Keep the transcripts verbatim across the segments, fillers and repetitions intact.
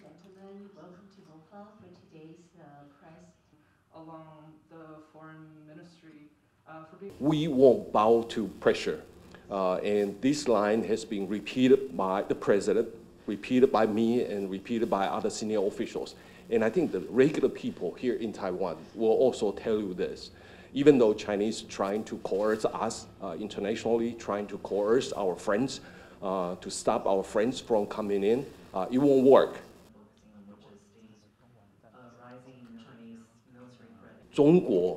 gentlemen, welcome to Mofa for today's uh, press along the foreign ministry. Uh, for we won't bow to pressure. Uh, and this line has been repeated by the president, repeated by me, and repeated by other senior officials. And I think the regular people here in Taiwan will also tell you this. Even though Chinese trying to coerce us uh, internationally, trying to coerce our friends, uh, to stop our friends from coming in, uh, it won't work. China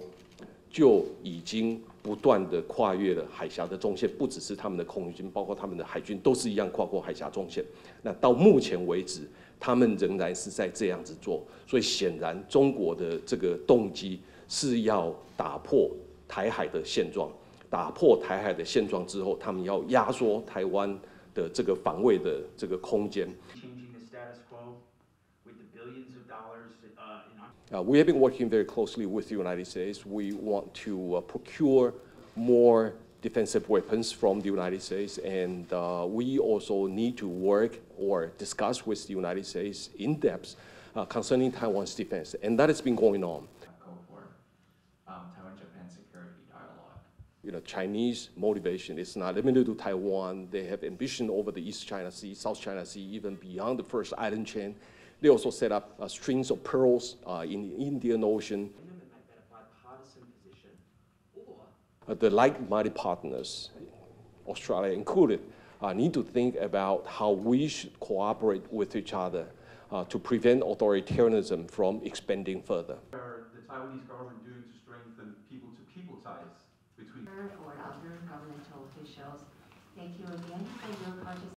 就已經不斷地跨越了海峽的中線，不只是他們的空軍，包括他們的海軍都是一樣跨過海峽中線。那到目前為止，他們仍然是在這樣子做，所以顯然中國的這個動機是要打破台海的現狀。打破台海的現狀之後，他們要壓縮台灣的這個防衛的這個空間。 Uh, we have been working very closely with the United States. We want to uh, procure more defensive weapons from the United States, and uh, we also need to work or discuss with the United States in depth uh, concerning Taiwan's defense, and that has been going on. You know, Chinese motivation is not limited to Taiwan. They have ambition over the East China Sea, South China Sea, even beyond the first island chain. They also set up uh, strings of pearls uh, in the Indian Ocean. Uh, the like-minded partners, Australia included, uh, need to think about how we should cooperate with each other uh, to prevent authoritarianism from expanding further. What are the Taiwanese government doing to strengthen people-to-people ties between... ...for other governmental officials. Thank you again for your participation.